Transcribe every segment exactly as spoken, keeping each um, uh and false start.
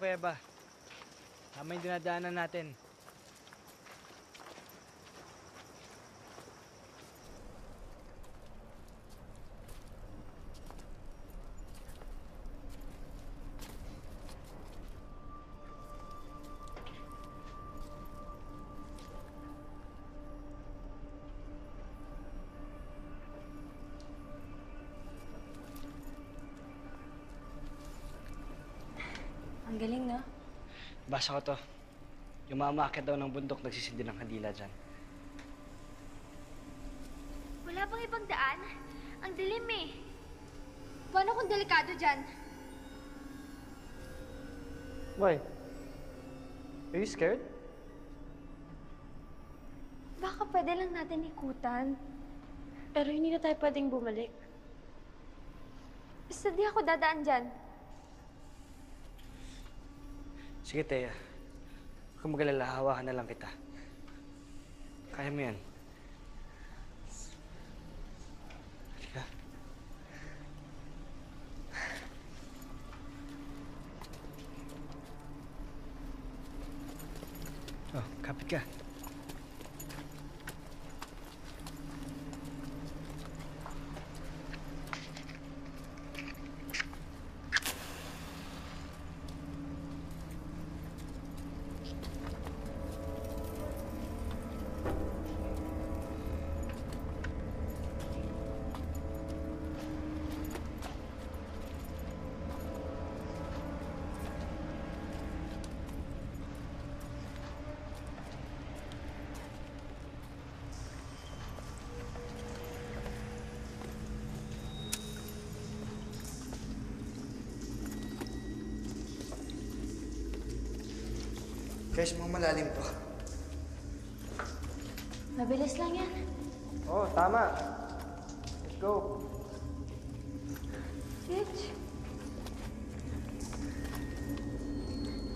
Kaya ba? Tama yung dinadaanan natin. Ang galing, no? Basa ko to. Yung maamakit daw ng bundok, nagsisindi ng kandila dyan. Wala bang ibang daan? Ang dilim eh. Paano kung delikado dyan? Why? Are you scared? Baka pwede lang natin ikutan. Pero hindi na tayo pwedeng bumalik. Basta di ako dadaan dyan. Sige, Thea. Huwag kang mag-alala, hawakan na lang kita. Kaya mo yan. Halika. Oh, kapit ka. Guys, mga malalim to. Mabilis lang yan. Oo, oh, tama. Let's go. Bitch.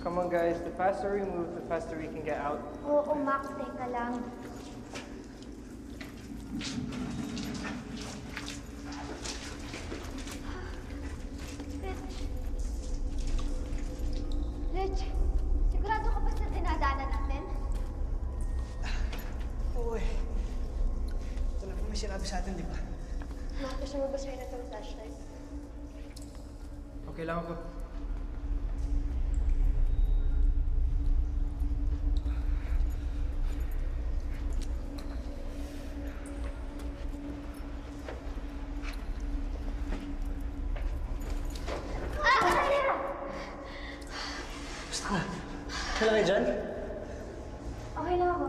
Come on, guys. The faster we move, the faster we can get out. Oo, oh, oh, Max. Teka lang. Bitch. Bitch. Sigurado ka ba sa dinadaanan natin? Oo eh. Ito lang po may sinabi sa atin, di ba? Maka, gusto mo ba sa'yo na itong flashlight? Okay lang ako. Kailan kayo dyan? Okay lang ako.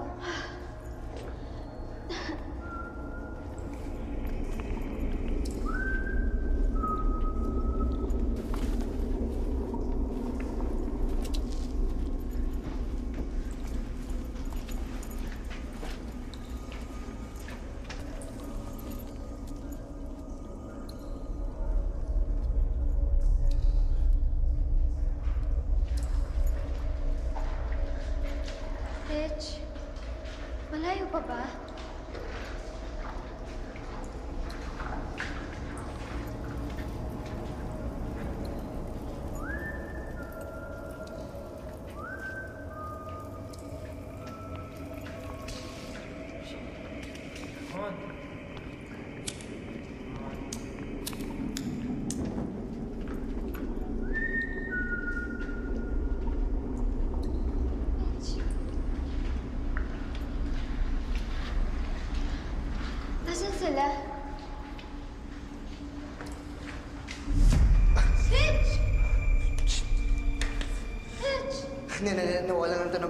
Bitch, malayo pa ba? Sila. Bitch! Bitch! Hindi, nawala lang ito ng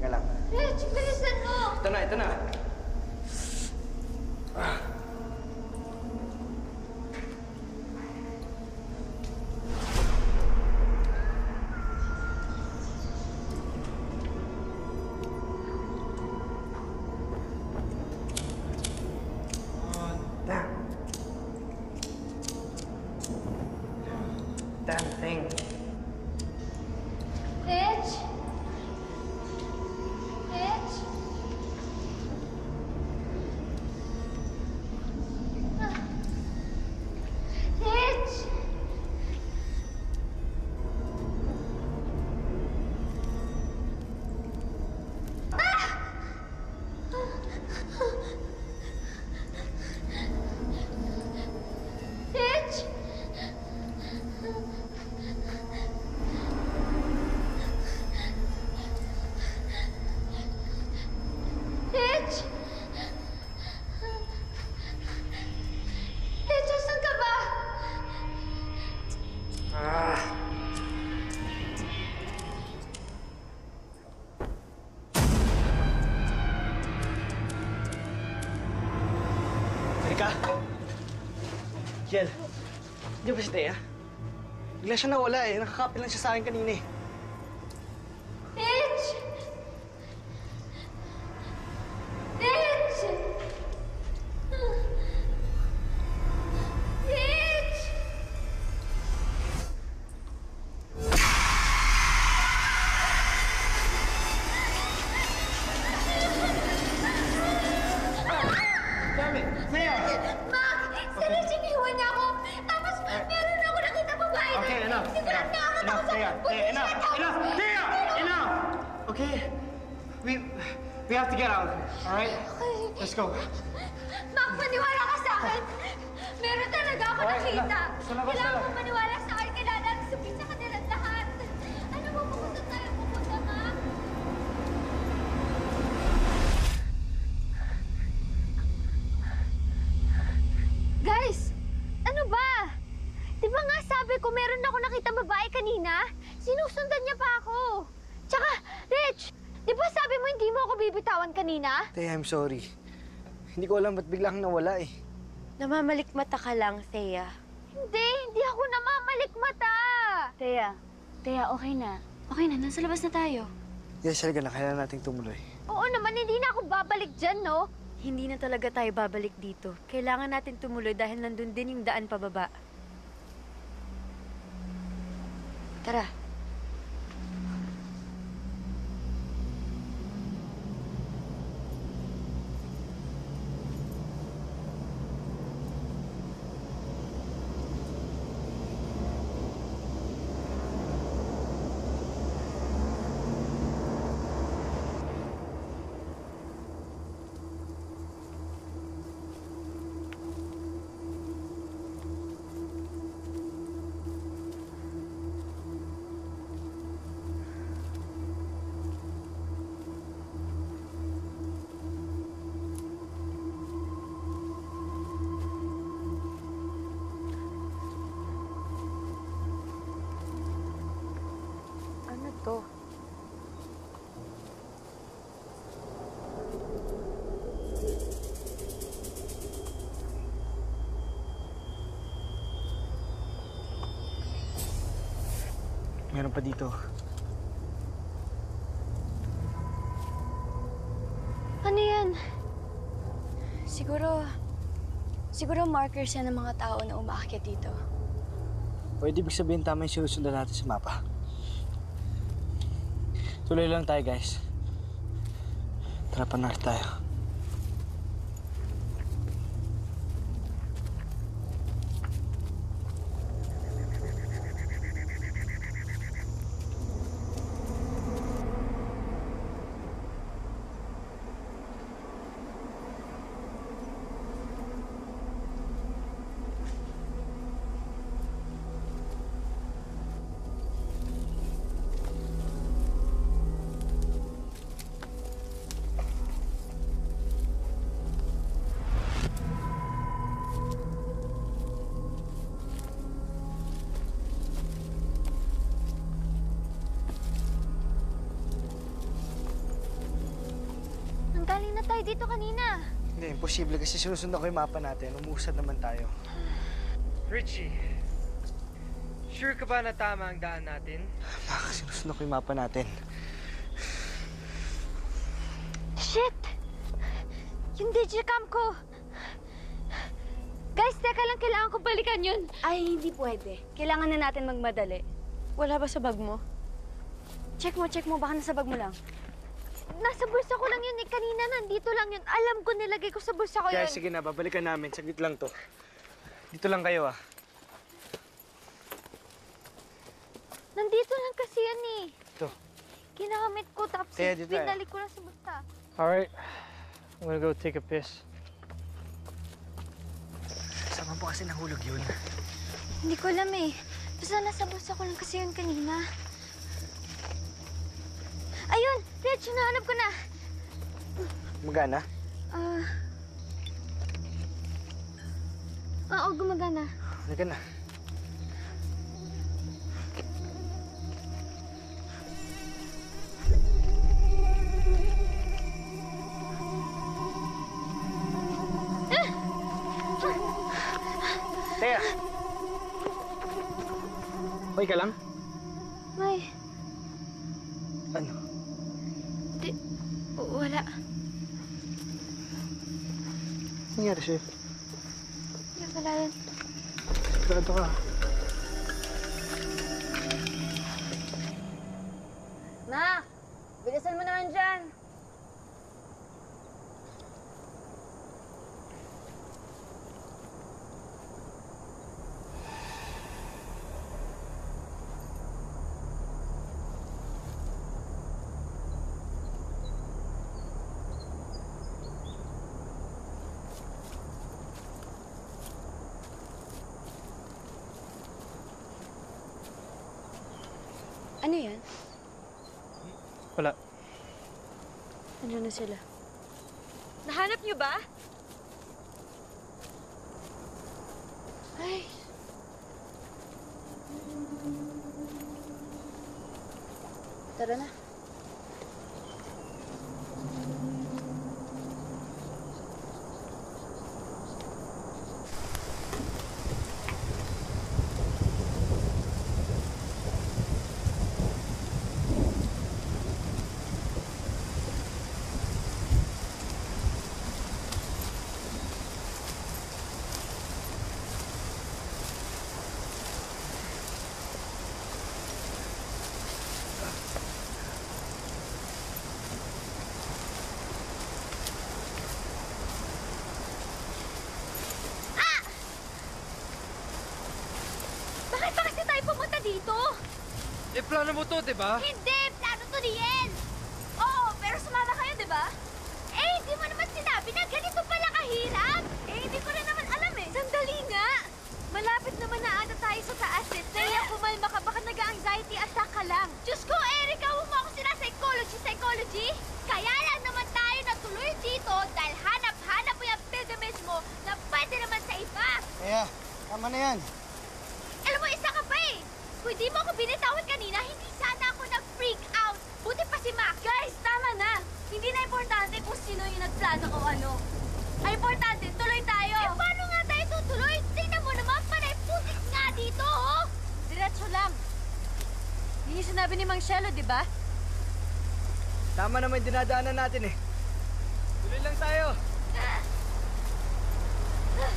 Teka lang. Bitch, bilisan mo! Ito na, ito na. Ah. Damn thing. Bitch! Bitch! Jel, hindi ba si Thea? Bigla siya nawala eh. Nakakapit lang siya sa akin kanina eh. Mitch! Mitch! Mitch! Dami! Thea! Ma! Sinisigiwan niya ako! Tapos meron ako nakita babae! Okay, enough! Sigurad na ako tapos ako pulis niya tapos! Enough! Thea! Enough! Okay? We... we have to get out of here, all right? Okay. Let's go. Mac, maniwala ka sa akin! Meron talaga ako nakita! Kailangan mo maniwala sa akin! Kailangan ang sabihin sa kanilang lahat! Ano mo pupunta tayo pupunta, Mac? Guys! Ano ba? Di ba nga sabi ko meron ako nakita babae kanina? Sinusundan niya pa ako! Tsaka, Rich! Di ba sabi mo hindi mo ako bibitawan kanina? Thea, I'm sorry. Hindi ko alam ba't bigla kang nawala eh. Namamalikmata ka lang, Thea. Hindi! Hindi ako namamalikmata! Thea, Thea, okay na. Okay na, nasa labas na tayo. Yes, talaga na. Kailangan nating tumuloy. Oo naman, hindi na ako babalik dyan, no? Hindi na talaga tayo babalik dito. Kailangan natin tumuloy dahil nandun din yung daan pababa. Tara. Meron pa dito. Ano yan? Siguro... Siguro markers yan ng mga tao na umaakyat dito. Pwede ibig sabihin tama yung sinusundan natin sa mapa. Tuloy lang tayo, guys. Tara, panorth tayo. Dito kanina. Hindi, imposible kasi sinusundan ko yung mapa natin. Umuusad naman tayo. Richie, sure ka ba na tama ang daan natin? Baka sinusundan ko yung mapa natin. Shit! Yung digicam ko! Guys, teka lang, kailangan ko balikan yun. Ay, hindi pwede. Kailangan na natin magmadali. Wala ba sa bag mo? Check mo, check mo. Baka nasa bag mo lang. Nasa bulsa ko lang yun eh. Kanina nandito lang yun. Alam ko nilagay ko sa bulsa ko yun. Guys, sige na. Babalikan namin. Saglit lang to. Dito lang kayo ah. Nandito lang kasi yan eh. Ito. Kinakamit ko tapos binalik ko lang sa bulsa. Alright. I'm gonna go take a piss. Saan po kasi nahulog yun? Hindi ko alam eh. Basta nasa bulsa ko lang kasi yun kanina. Ayun! Rich, nahanap ko na! Gumagana? Ah... Uh... Oo, gumagana. Halika na. Thea! May ka lang? May... Ano? Di... Wala. Anong nangyari sa'yo? Hindi, wala yan. Sigurado ka. Ma! Bilisan mo naman dyan! Ano yan? Wala. Ano na sila? Nahanap niyo ba? Ay. Tara na. Eh, plano mo to, di ba? Hindi! Plano to ni Yen! Oo, pero sumama kayo, di ba? Eh, hindi mo naman sinabi na ganito pala kahirap! Eh, hindi ko na naman alam eh. Sandali nga! Malapit naman na ata tayo sa taas eh. Naya, kumalma ka. Baka nag-anxiety attack ka lang. Diyos ko, Erica! Huwag mo ako sinapsychology, psychology! Kaya lang naman tayo natuloy dito dahil hanap-hanap mo yung pilgrimage mo na pwede naman sa iba! Kaya, tama na yan. Alam mo, isa ka pa eh! Kung hindi mo ako binitawan kanina, hindi sana ako nag-freak out. Buti pa si Mac. Guys, tama na. Hindi na importante kung sino yung nagplano o ano. Ay, importante, tuloy tayo. Eh, paano nga tayo tutuloy? Tingnan mo naman, panay putik nga dito, oh. Diretso lang. Yun yung sinabi ni Mang Shelo, di ba? Tama naman yung dinadaanan natin, eh. Tuloy lang tayo. Ah. Ah.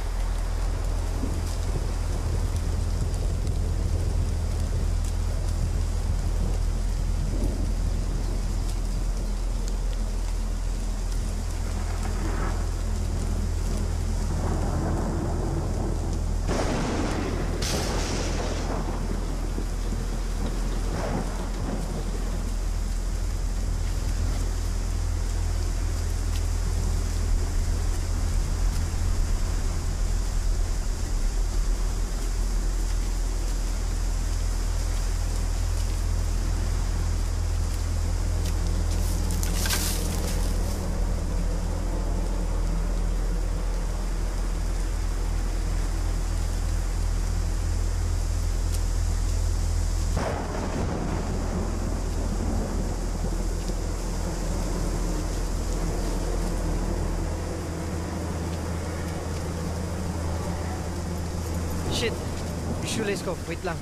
Shit! Shoelace ko. Wait lang.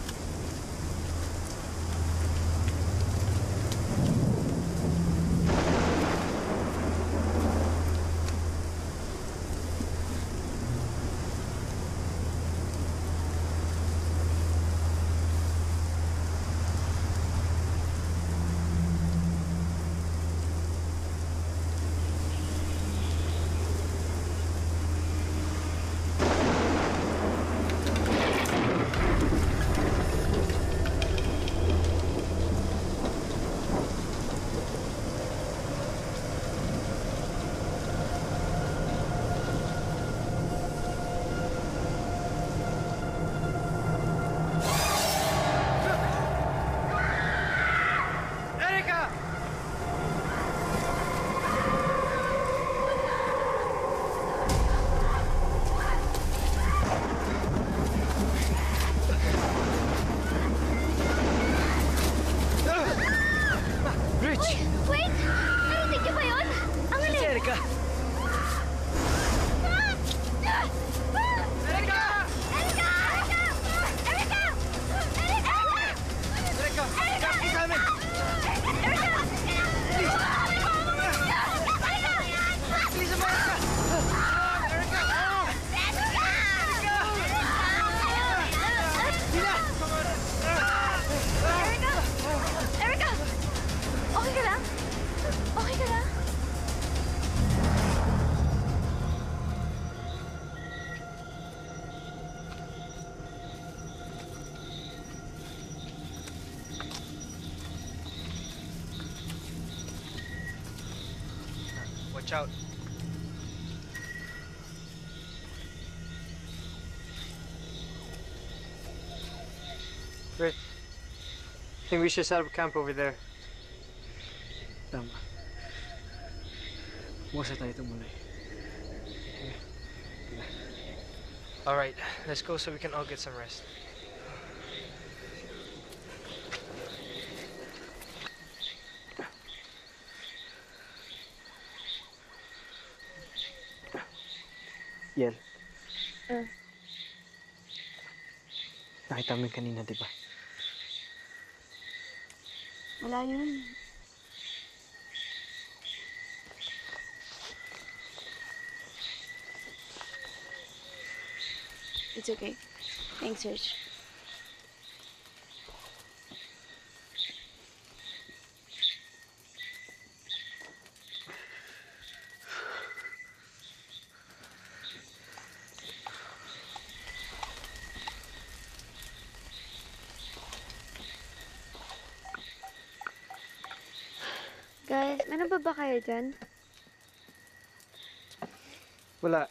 Watch out. Right. I think we should set up camp over there. Tama. Masa tayo ito muna. Alright, let's go so we can all get some rest. Yel. Uh. Nakita mo yung kanina, di ba? Wala yun. It's okay. Thanks, Rich. Guys, may naba ba kayo dyan? Wala.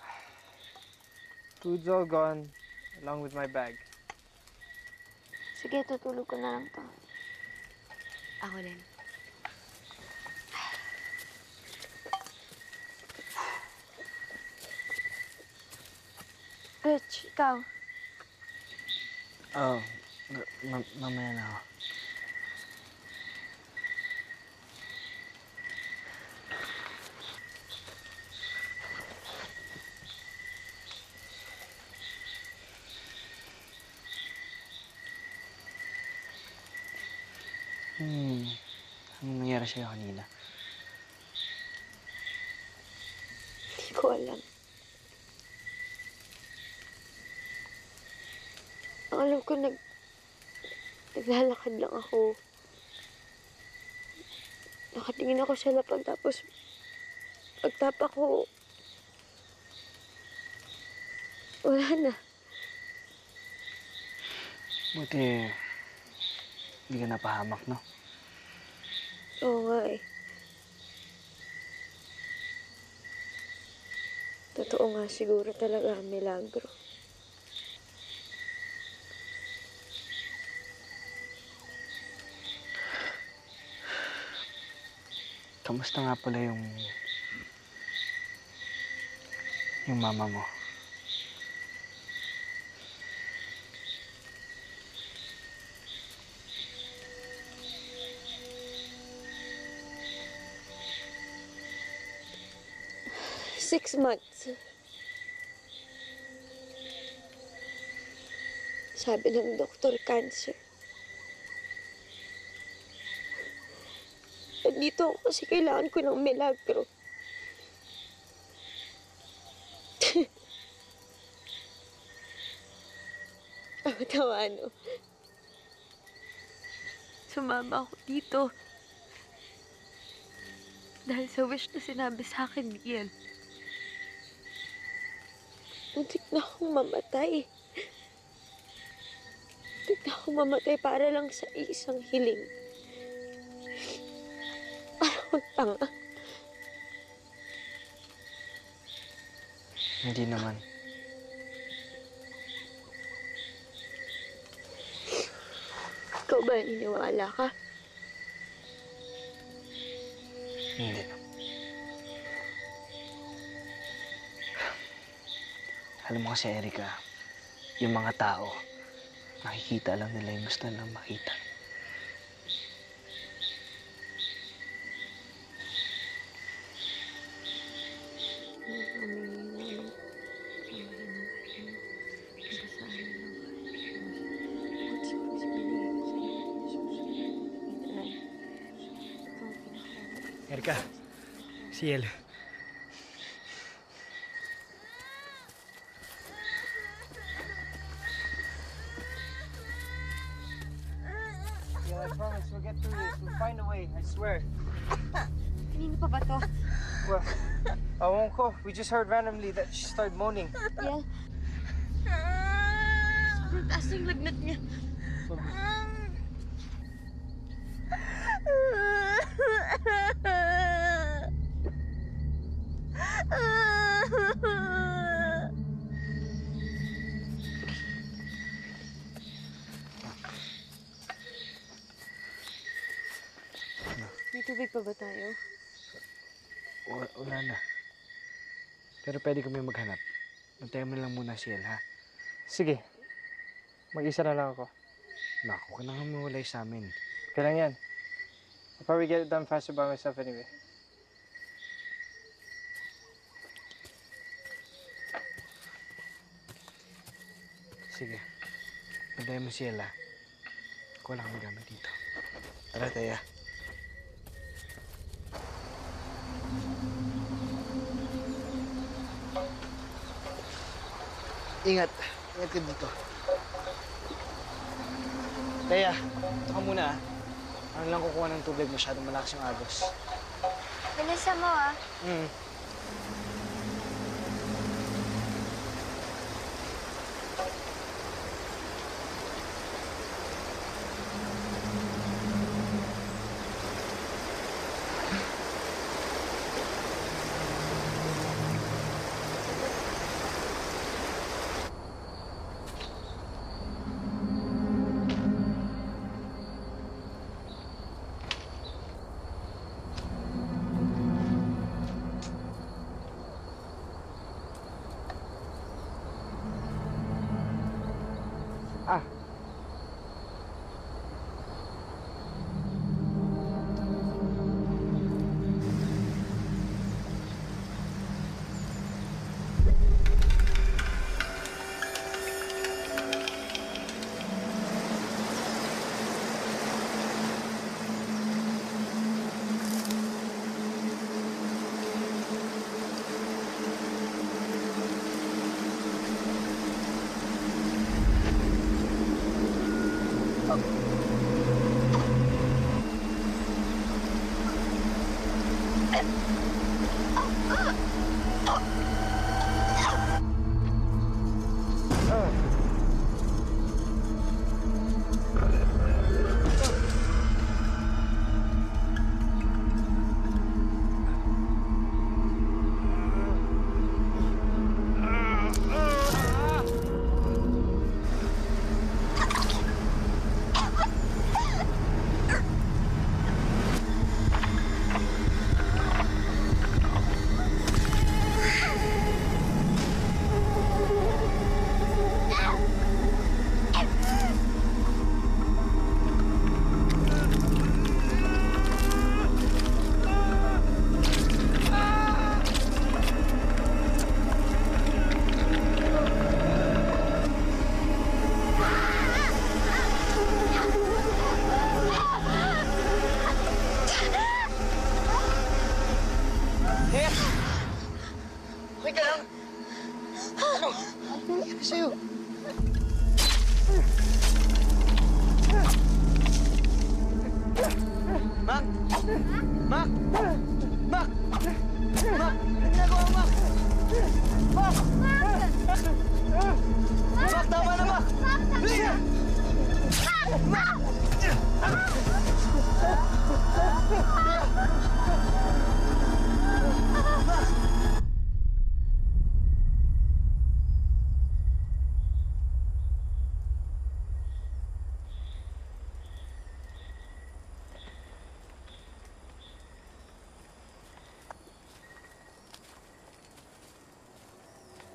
Food's all gone, along with my bag. Sige, tutulog ko na lang to. Ako din. Rich, ikaw. Oh, mamaya na ako. Hmm, anong nangyari sa'yo kanina? Hindi ko alam. Ang alam ko, nag... naglalakad lang ako. Nakatingin ako sa lapag, tapos... pagtapa ko... wala na. Buti... hindi ka napahamak, no? Oo nga eh. Totoo nga siguro talaga ang milagro. Kamusta nga pala yung... yung mama mo? Six months. Sabi ng doktor, cancer. Nandito ako kasi kailangan ko ng milagro. Tawa-tawa, no? Sumama ako dito. Dahil sa wish na sinabi sa akin, Miguel. Muntik na akong mamatay. Muntik na akong mamatay para lang sa isang hiling. Parang tanga. Hindi naman. Ikaw ba naniniwala ka? Hindi naman. Alam mo kasi, Erica, yung mga tao, nakikita lang nila yung gusto nilang makita. Erica, si El. I swear. Kanino pa ba to? Well, awon ko. We just heard randomly that she started moaning. Yeah. Sobrang taas yung lagnat niya. May tubig pa ba tayo? Wala, wala na. Pero pwede kami maghanap. Magtayo mo lang muna siya, ha? Sige. Mag-isa na lang ako. Naku, kailangan mo walay sa amin. Kailangan yan. I'll probably get it done faster by myself anyway. Sige. Magtayo mo siya, ha? Wala kang gamit dito. Tara, tayo. Ingat. Ingat ka dito. Taya, ito ka muna ah. Ano lang kukuha ng tubig, masyadong malakas yung agos. Bilisan mo ah. Mm.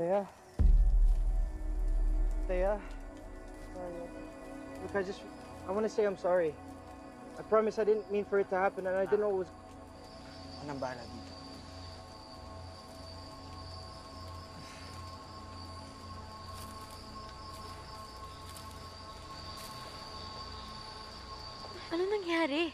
Taya. Taya. Sorry. Look, I just... I want to say I'm sorry. I promise I didn't mean for it to happen, and I didn't know it was... Anong bahala dito? Ano nangyari?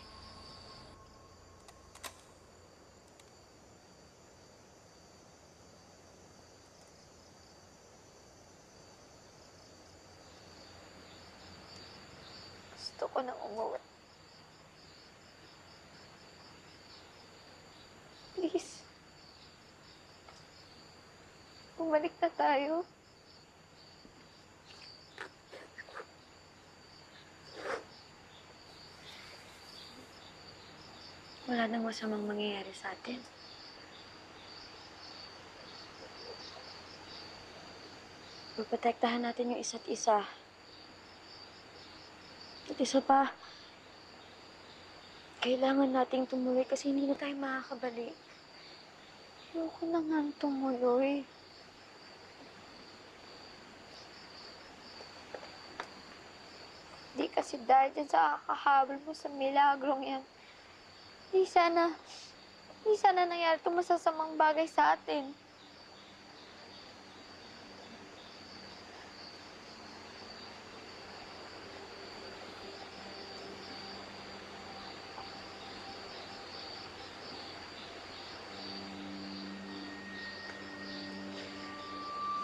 Gusto ko nang umuwi. Please. Bumalik na tayo. Wala nang masamang mangyayari sa atin. Maprotektahan natin yung isa't isa. At isa pa, Kailangan nating tumuloy kasi hindi na tayo makakabalik. Ayoko na nga tumuloy. Hindi kasi dahil dyan sa kakahabol mo sa milagrong yan. Hindi sana, hindi sana nangyari itong masasamang bagay sa atin.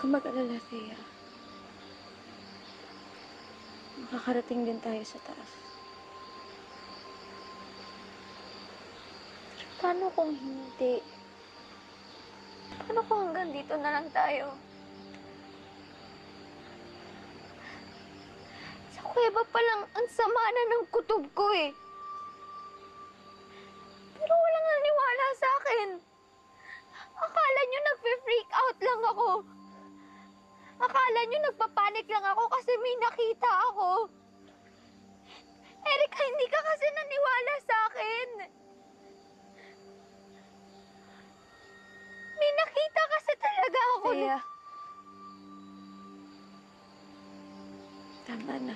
Huwag kang mag-alala, Thea. Makakarating din tayo sa taas. Paano kung hindi? Paano kung hanggang dito na lang tayo? Sa kuweba pa lang, ang sama na ng kutob ko eh. Pero walang naniwala sa akin. Akala nyo nagpe-freak out lang ako. Akala nyo nagpapanik lang ako kasi may nakita ako. Erica, hindi ka kasi naniwala sa akin. May nakita kasi talaga ako. Thea. Tama na.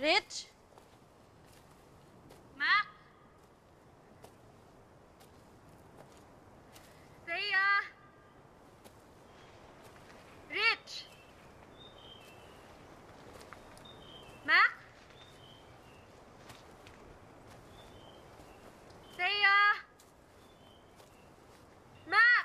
Rich? Mac? Rhea? Rich? Mac? Rhea? Mac?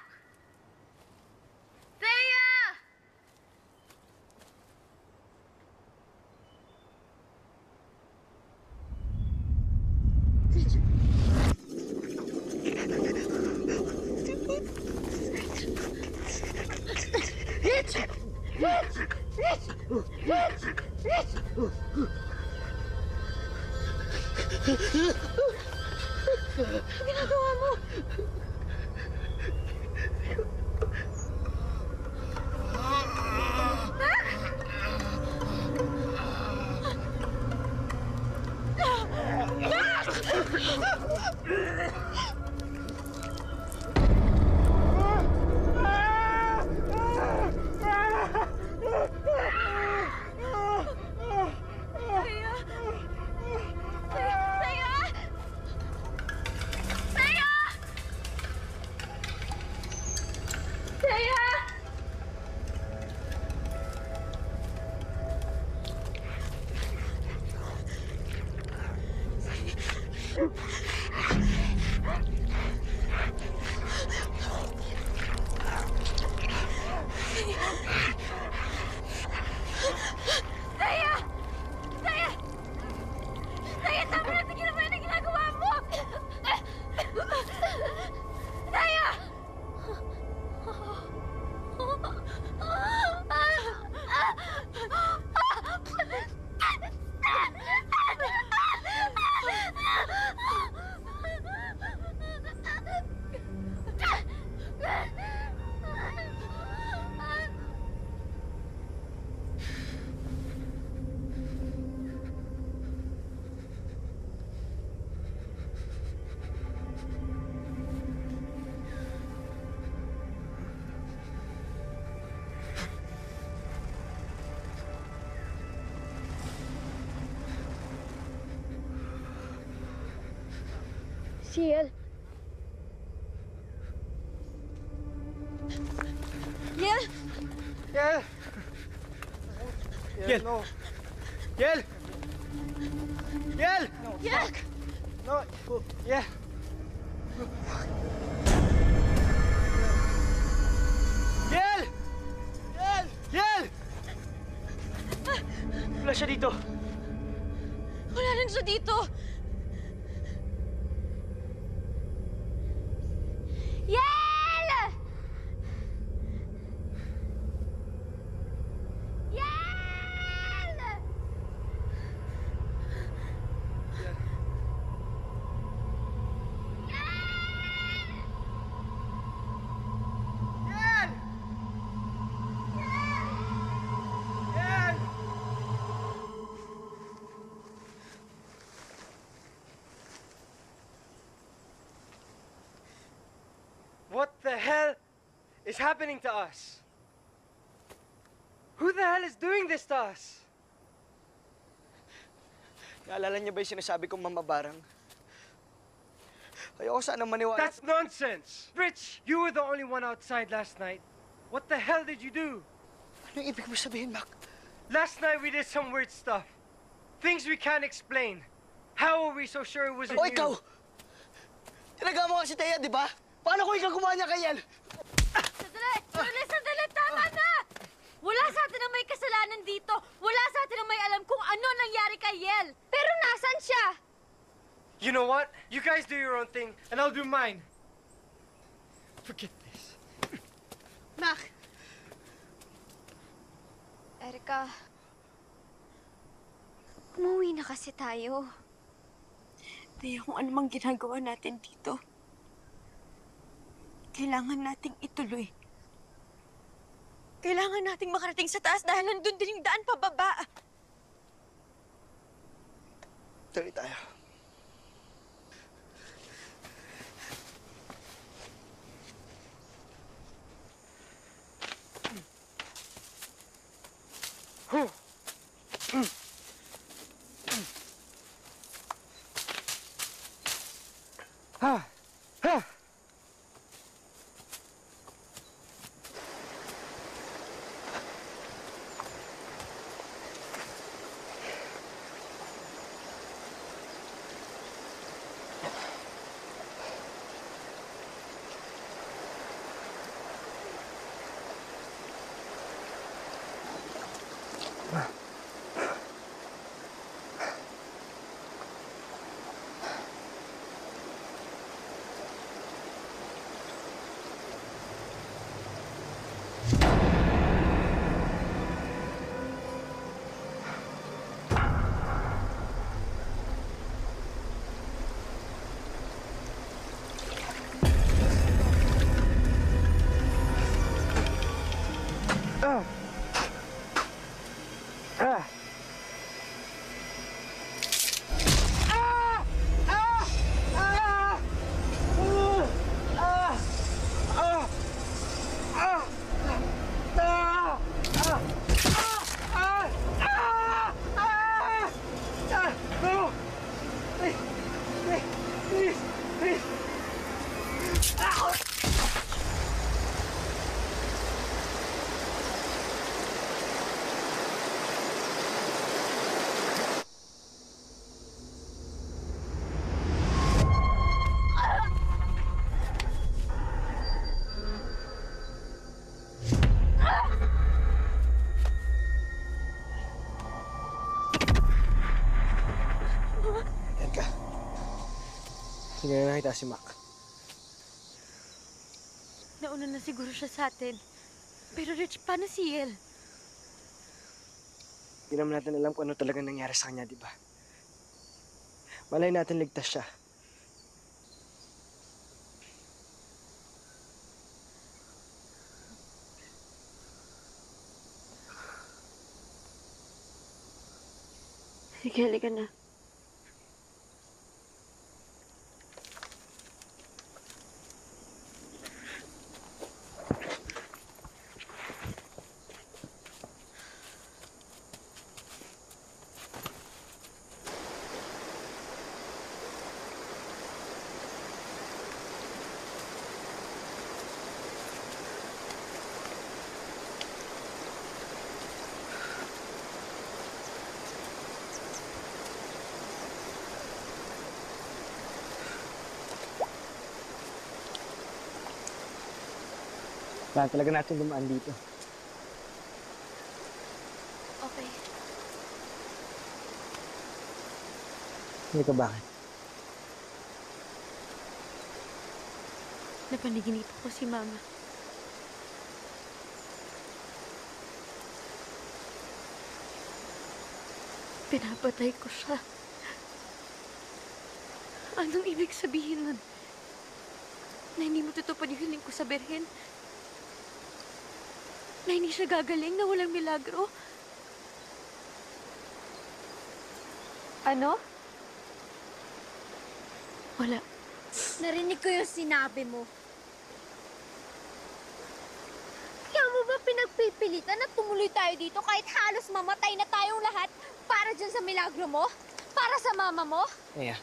Ginagawa mo! Ciel. Ciel. Ciel. Ciel. No. Ciel. Ciel. No. Ciel. No. Oh. Yeah. No. Ciel. Ciel. Ciel. Wala siya dito. Wala rin siya dito. Yel! What the hell is happening to us? Who the hell is doing this to us? Naalala niyo ba yung sinasabi kong Mama Barang? Ayoko sana maniwala. That's nonsense! Rich, you were the only one outside last night. What the hell did you do? Anong ibig mo sabihin, Mac? Last night we did some weird stuff. Things we can't explain. How are we so sure it wasn't you? Oh, ikaw! Tinaga mo kasi Thea, di ba? Paano kung ikaw gumawa niya kay Yel? Sandali! Sandali! Sandali! Tama na! Wala sa atin ang may kasalanan dito. Wala sa atin ang may alam kung ano nangyari kay Yel. Pero nasaan siya? You know what? You guys do your own thing, and I'll do mine. Forget this. Mac! Erica, umuwi na kasi tayo. Thea, kung anumang ginagawa natin dito, kailangan nating ituloy. Kailangan nating makarating sa taas dahil nandun din yung daan pababa. Tuloy tayo. Huh. Mm. Mm. Ah. Ah. Hindi na nakita si Mac. Nauna na siguro siya sa atin. Pero Rich, paano si Yel? Hindi naman natin alam kung ano talaga nangyari sa kanya, di ba? Malay natin ligtas siya. Sige, halika na. Kailangan talaga natin dumaan dito. Okay. Hindi ka bakit? Napaniginip ko si Mama. Pinapatay ko siya. Anong ibig sabihin nun? Na hindi mo tutupan yung hiling ko sa Berhen? Na hindi siya gagaling, na walang milagro. Ano? Wala. Narinig ko yung sinabi mo. pinagpipilitan na tumuloy tayo dito kahit halos mamatay na tayong lahat para dyan sa milagro mo? Para sa mama mo? Nea,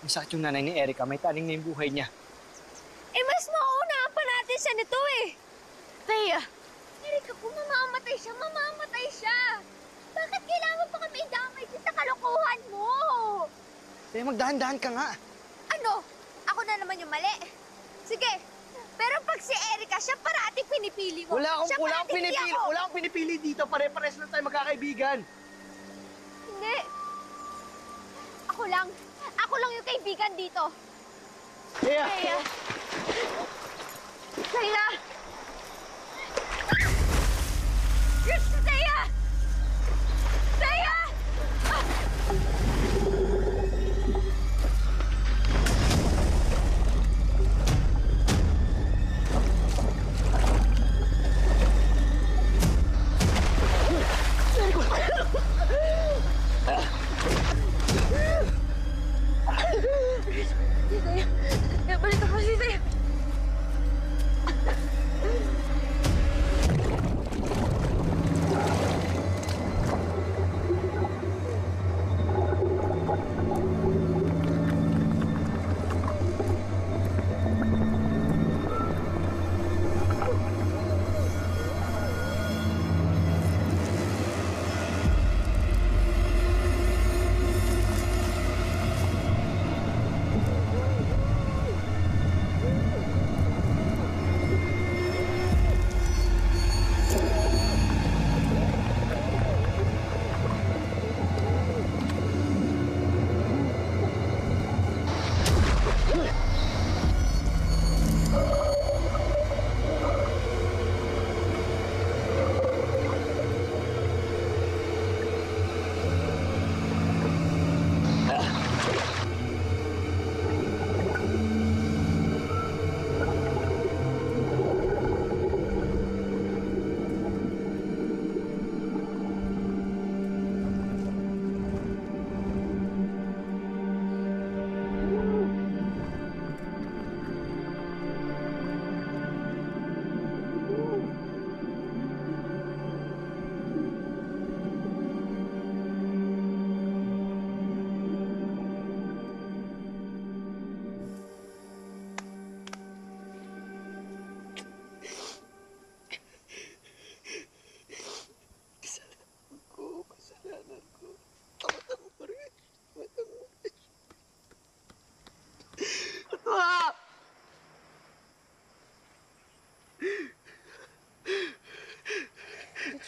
masakit yung nanay ni Erica. May taning na yung buhay niya. Eh, mas maunahan pa natin siya nito eh. Nea, Erica, kung mamamatay siya, mamamatay siya. Bakit kailangan pa kami idamay dyan sa kalokohan mo? Nea, magdahan-dahan ka nga. Ano? Ako na naman yung mali. Sige. Pero pag si Erica, siya parating pinipili mo. Wala akong, wala akong pinipili, wala akong pinipili dito. Pare-pares lang tayo magkakaibigan. Hindi. Ako lang. Ako lang yung kaibigan dito. Kaya. Kaya. Kaya. Yes, Kaya. Kaya.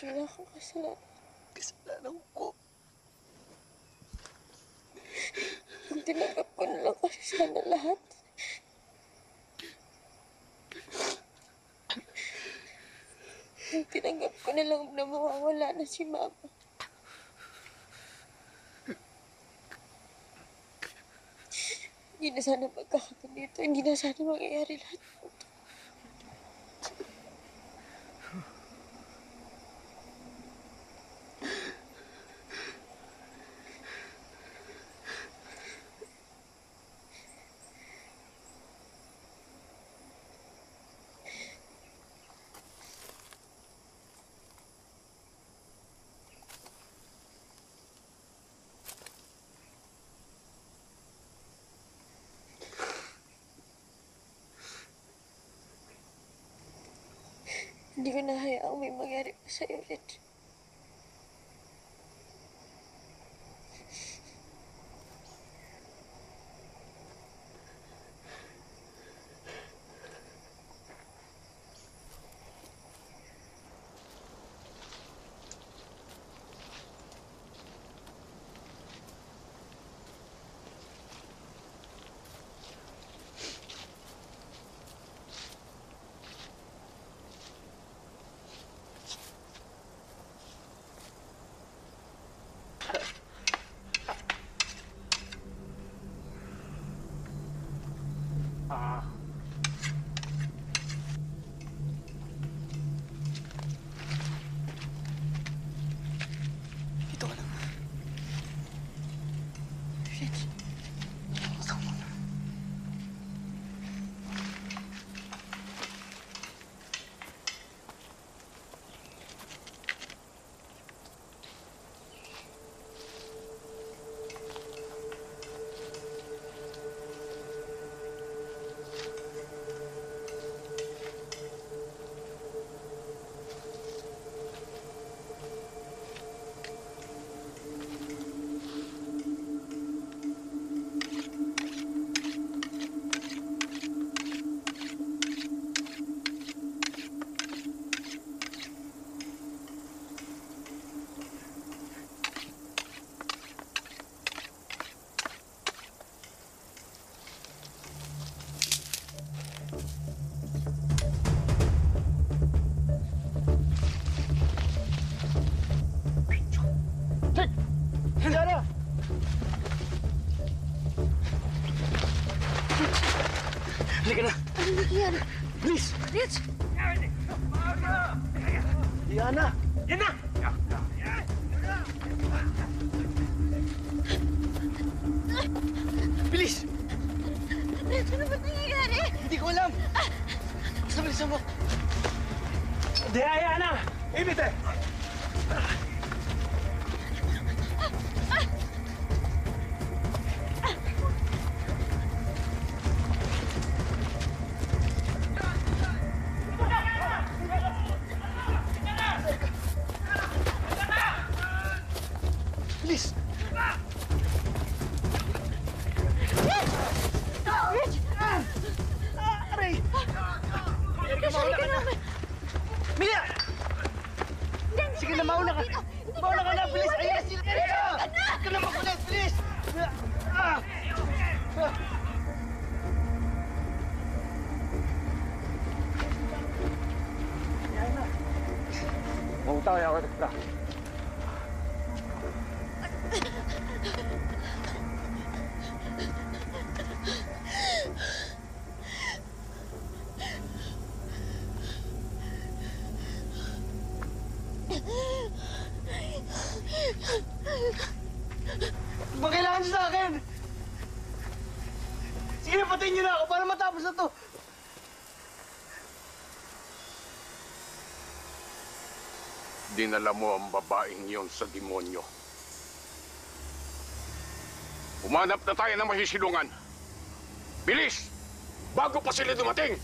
Wala akong kasalanan. Kasalanan ko. Kung tinanggap ko na lang kasi sana lahat. Kung tinanggap ko na lang na mawawala na si Mama. Hindi na sana magkakaganito. Hindi na sana mangyayari lahat po. Hindi ko na hayaang may mangyari pa sa'yo ulit. Halika na. Ano yan? Please. Please. Yan na. Yan na. Bilis! Red, ano ba't nangyayari? Hindi ko alam. Bilisan mo. Dihaya na! Ibite! Dinala mo ang babaeng yon sa demonyo. Umanap na tayo ng masisilungan. Bilis! Bago pa sila dumating!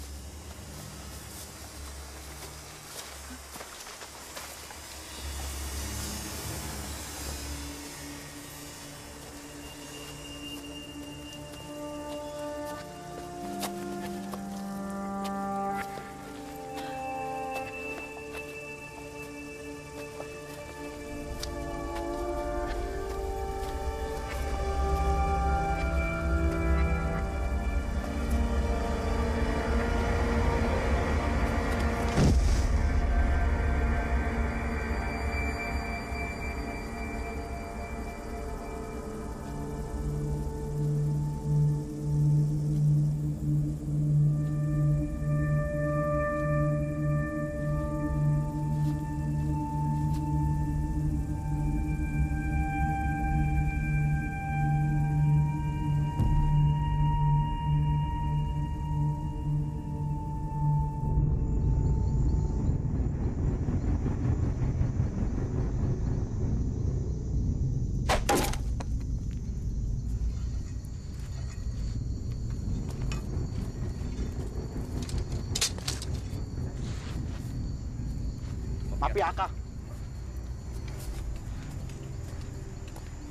Piyaka.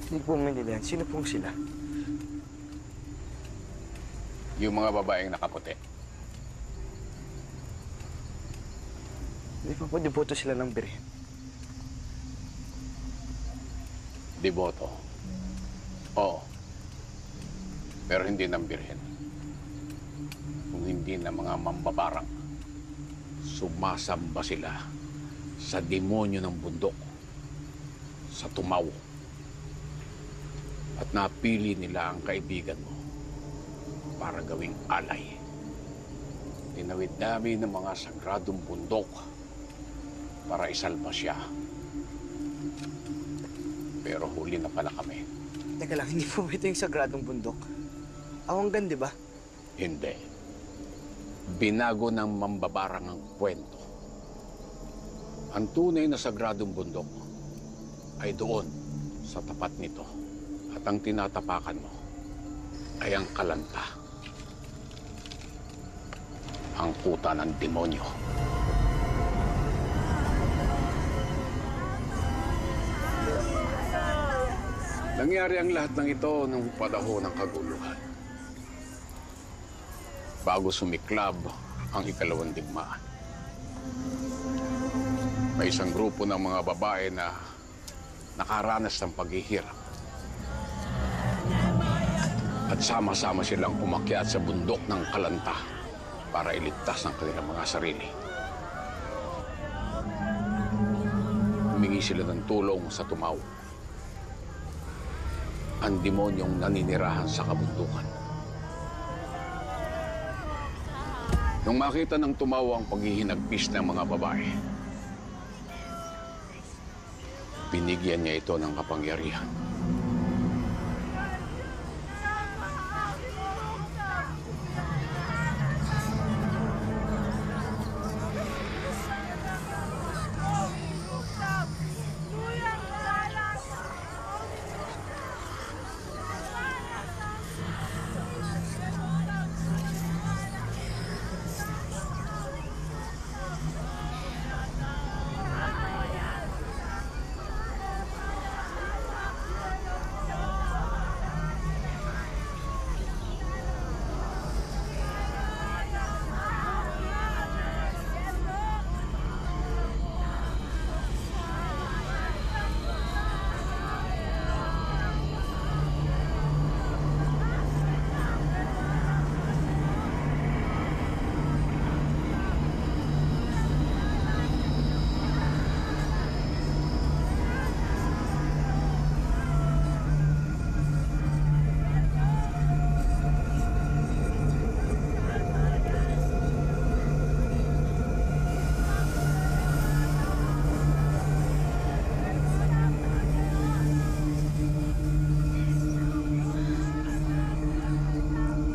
Hindi po manilan. Sino pong sila? Yung mga babaeng nakaputi. Hindi pa po deboto sila ng Birhen. Deboto? Oo. Pero hindi ng Birhen. Kung hindi ng mga mambabarang, sumasamba sila sa demonyo ng bundok, sa tumaw. At napili nila ang kaibigan mo para gawing alay. Tinawid namin ng mga sagradong bundok para isalba siya. Pero huli na pala kami. Teka lang, hindi po ito yung sagradong bundok? Awanggan, di ba? Hindi. Binago ng mambabarang ang kwento. Ang tunay na sagradong bundok ay doon sa tapat nito. At ang tinatapakan mo ay ang kalanta. Ang kuta ng demonyo. Nangyari ang lahat ng ito nung panahon ng kaguluhan. Bago sumiklab ang ikalawang digmaan. May isang grupo ng mga babae na nakaranas ng paghihirap. At sama-sama silang umakyat sa bundok ng Kalanta para iligtas ng kanilang mga sarili. Humingi sila ng tulong sa tumaw. Ang demonyong naninirahan sa kabundukan. Nung makita ng tumawa ang paghihinagpis ng mga babae, binigyan niya ito ng kapangyarihan.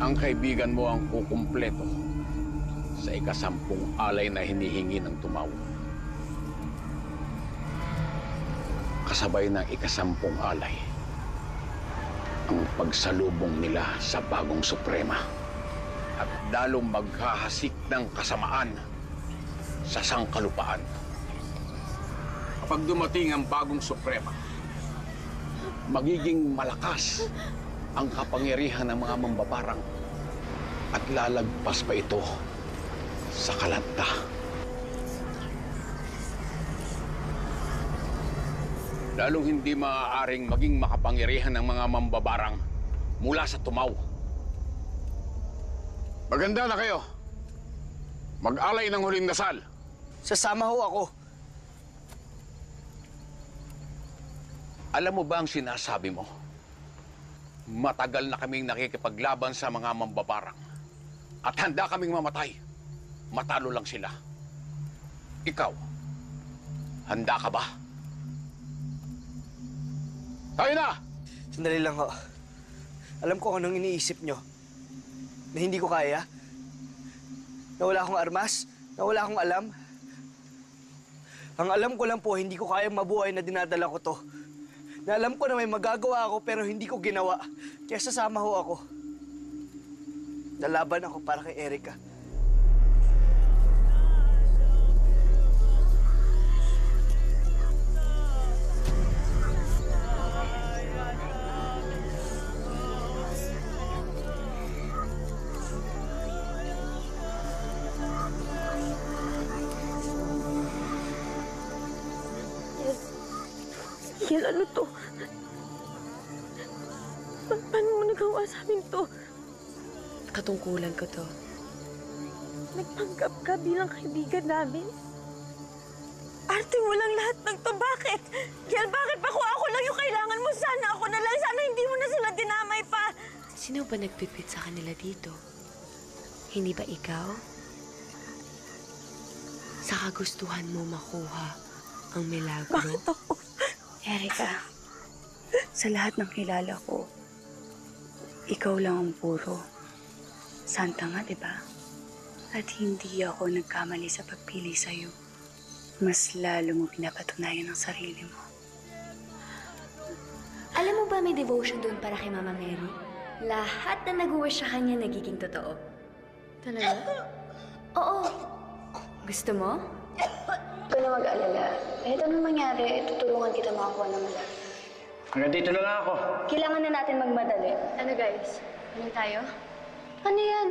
Ang kaibigan mo ang kukumpleto sa ikasampung alay na hinihingi ng tumawa. Kasabay ng ikasampung alay, ang pagsalubong nila sa bagong Suprema at dalong maghahasik ng kasamaan sa sangkalupaan. Kapag dumating ang bagong Suprema, magiging malakas ang kapangyarihan ng mga mambabarang. At lalagpas pa ito sa kalanta. Lalong hindi maaaring maging makapangyarihan ng mga mambabarang mula sa tumaw. Maganda na kayo. Mag-alay ng huling dasal. Sasama ho ako. Alam mo ba ang sinasabi mo? Matagal na kaming nakikipaglaban sa mga mambabarang. At handa kaming mamatay. Matalo lang sila. Ikaw, handa ka ba? Tayo na! Sandali lang ho. Alam ko anong iniisip nyo. Na hindi ko kaya. Na wala akong armas. Na wala akong alam. Ang alam ko lang po, hindi ko kaya mabuhay na dinadala ko to. Na alam ko na may magagawa ako pero hindi ko ginawa. Kaya sasama ho ako. Nalaban ako para kay Erica. Gil, ano to? Pa paano mo nagawa sa amin to? Katungkulan ko to. Nagpanggap ka bilang kaibigan namin? Arte, walang lahat ng to. Bakit? Gil, bakit pa kung ako lang yung kailangan mo? Sana ako na lang. Sana hindi mo na sila dinamay pa. Sino ba nagpipit sa kanila dito? Hindi ba ikaw? Sa kagustuhan mo makuha ang milagro? Bakit ako? Erica, sa lahat ng kilala ko, ikaw lang ang puro. Santa nga, di ba? At hindi ako nagkamali sa pagpili sa'yo. Mas lalo mo pinapatunayan ang sarili mo. Alam mo ba may devotion doon para kay Mama Mary? Lahat na nag-wish sa kanya nagiging totoo. Talaga? Oo. Gusto mo? Huwag na mag-alala. Kahit anong mangyari, tutulungan kita makakuha ng mula. Hanggang dito na lang ako. Kailangan na natin magmadali. Ano guys? Anong tayo? Ano yan?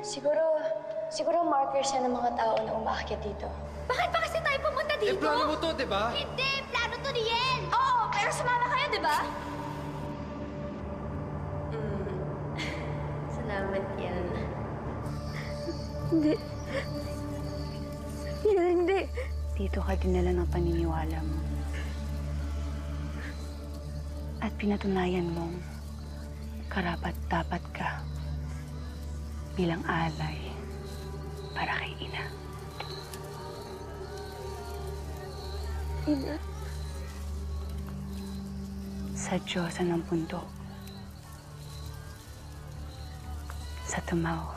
Siguro, siguro markers yan ng mga tao na umaakyat dito. Bakit pa kasi tayo pumunta dito? Eh, plano mo to, di ba? Hindi! Plano to ni Yen! Oo, pero sumama kayo, di ba? Mm. Salamat yan. Hindi. Yan, hindi. Dito ka dinala ng paniniwala mo. At pinatunayan mong karapat-dapat ka. Bilang alay para kay Ina. Ina? Sa Diyosa ng bundok, sa tumaw.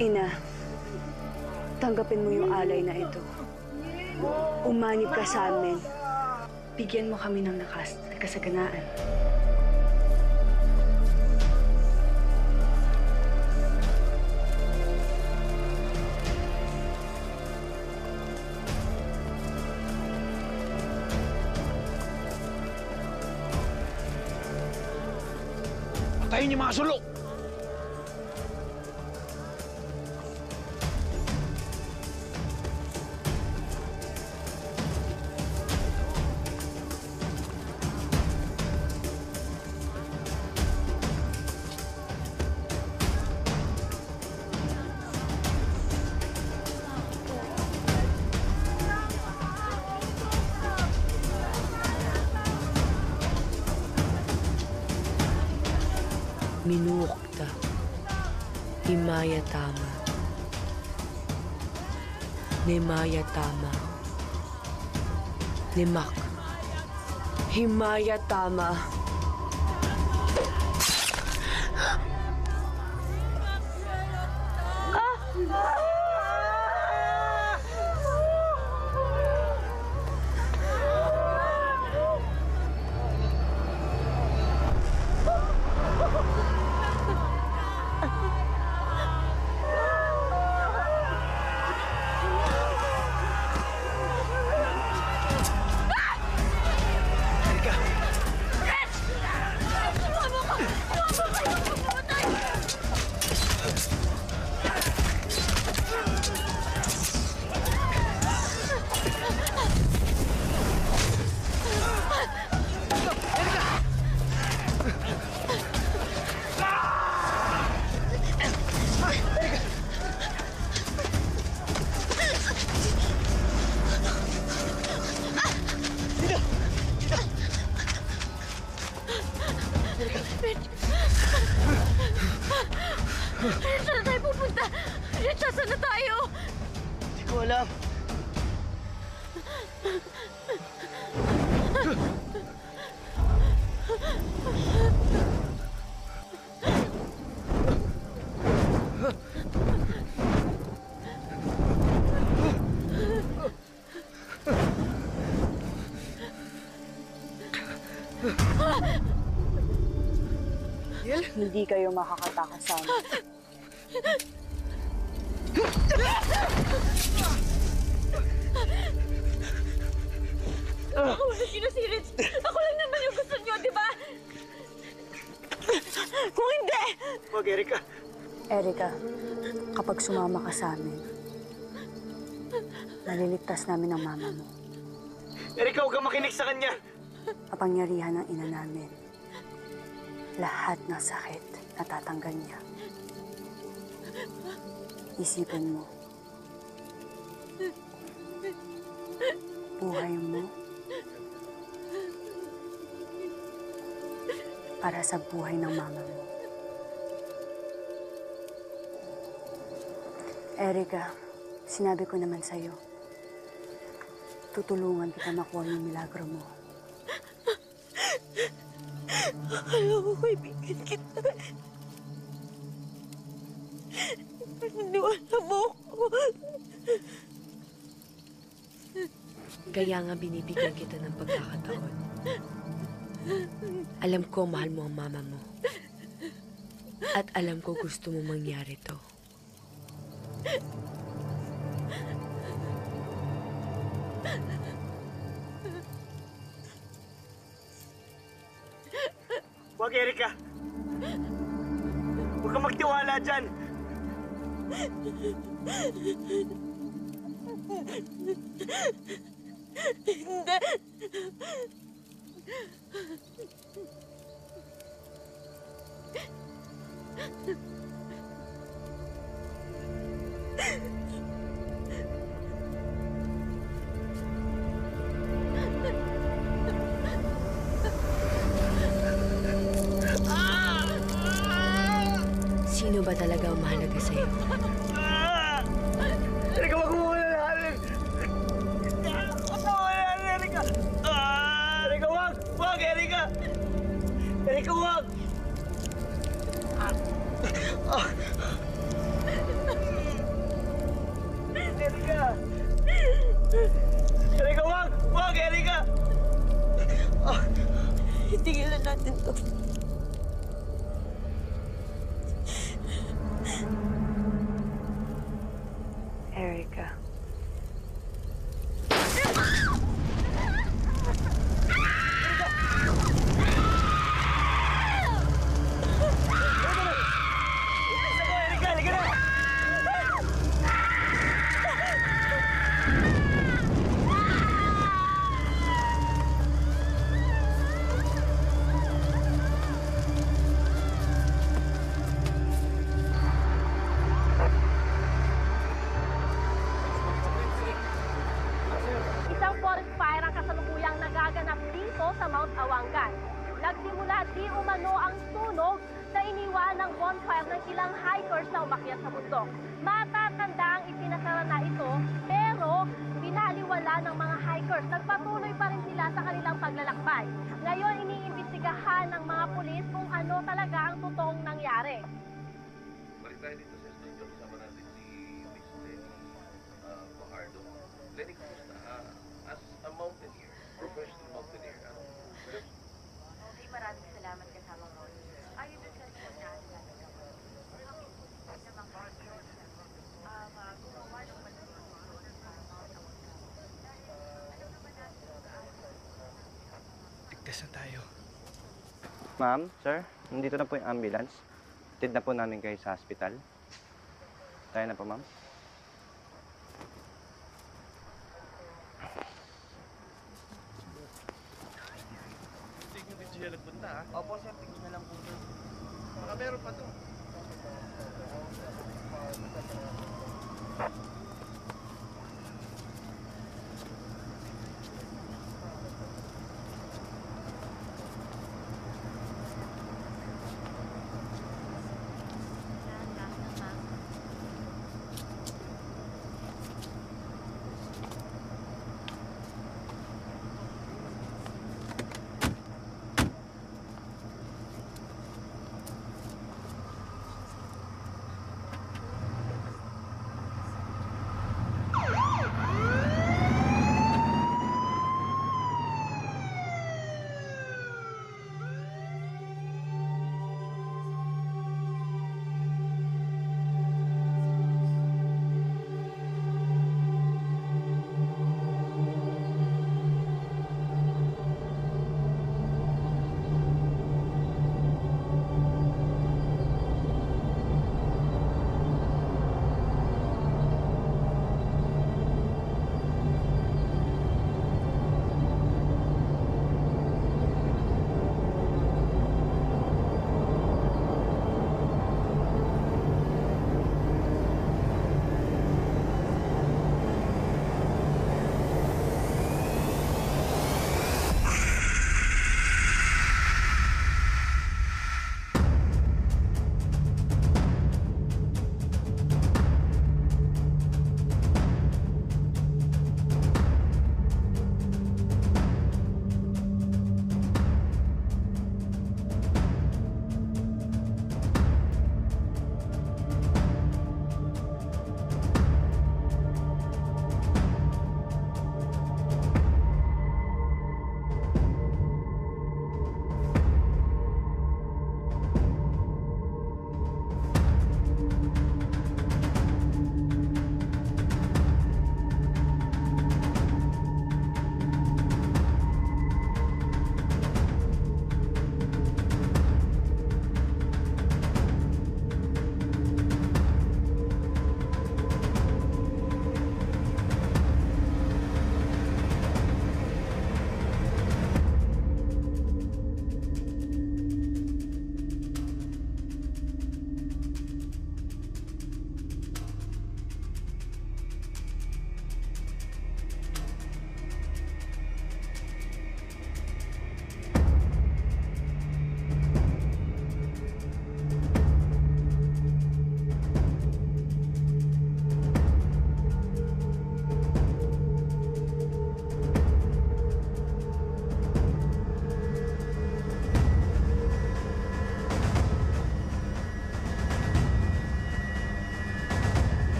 Ina, tanggapin mo yung alay na ito. Umanib ka sa amin. Bigyan mo kami ng lakas at kasaganaan. Patayin yung mga sulok! Minuukta, himaya tama, nemaya tama, nemak, himaya tama. Richard, saan na tayo pupunta? Richard, saan na tayo? Hindi ko alam. Hindi kayo makakatakas sa amin. Wala sino si Rich. Ako lang naman yung gusto niyo, di ba? Kung hindi! Huwag, Erica. Erica, kapag sumama ka sa amin, naliligtas namin ang mama mo. Erica, huwag kang makinig sa kanya! Kapangyarihan ng ina namin. Lahat ng sakit natatanggal niya. Isipin mo. Buhay mo. Para sa buhay ng mama mo. Erica, sinabi ko naman sa'yo. Tutulungan kita makuha yung milagro mo. Alam mo, kaibigan kita. Paniwala mo ako. Kaya nga binibigyan kita ng pagkakataon. Alam ko mahal mo ang mama mo. At alam ko gusto mo mangyari to. Okay, Erica. Huwag kang magtiwala dyan. Hindi. Sino ba talaga ang mahalaga sa'yo? Erika, wag mo wala na, Erika! Wag mo wala na, Erika! Erika, wag! Wag, Erika! Erika, wag! Erika! Erika, wag! Wag, Erika! Tigilan natin to. Erika. Ma'am, sir, nandito na po yung ambulance. Atid na po namin kayo sa hospital. Tayo na po, ma'am. Tignan din siya nagpunta, ha? Opo, sir. Tignan na lang po. Baka meron pa to.